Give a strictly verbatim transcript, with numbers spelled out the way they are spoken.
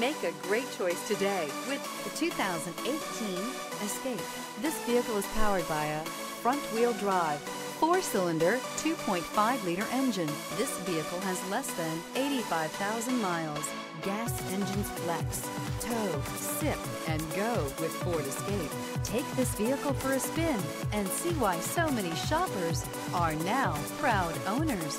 Make a great choice today with the two thousand eighteen Escape. This vehicle is powered by a front-wheel drive, four-cylinder, two point five liter engine. This vehicle has less than eighty-five thousand miles. Gas engines flex, tow, sip, and go with Ford Escape. Take this vehicle for a spin and see why so many shoppers are now proud owners.